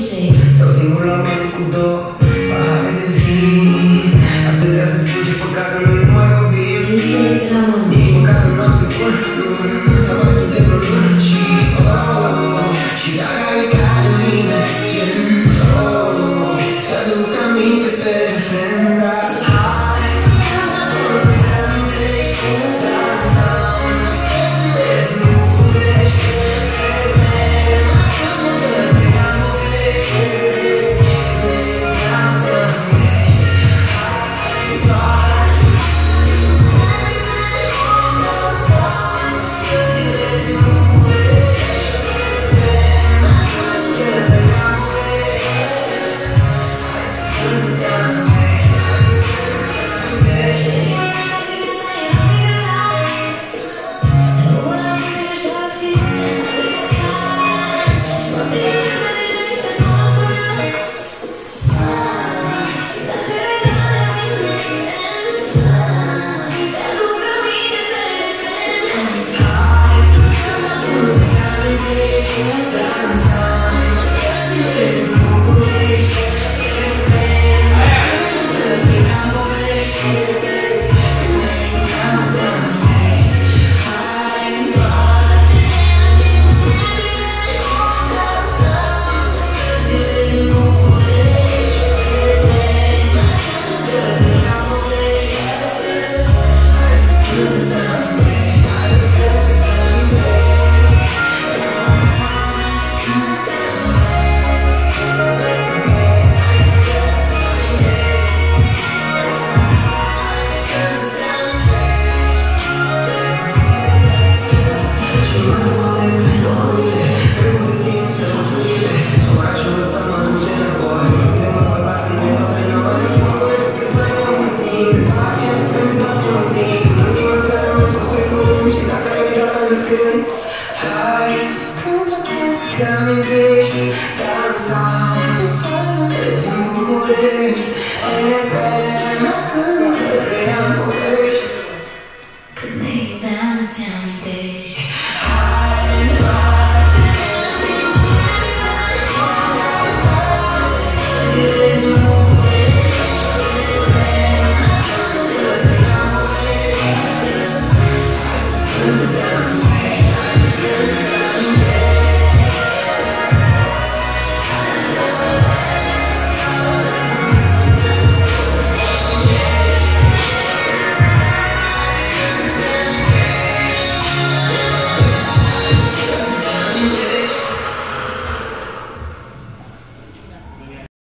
DJ. Sau singur am născut două pahare de vin. Atât de să-ți plânge păcat că noi nu mai vorbim. DJ Raman. Nici măcar în noapte cu luni s-au văzut de vreo luni. Și oh, și dacă ai uitat de mine, gen oh, să aduc aminte pe refrenda. Down the sun, the moon, and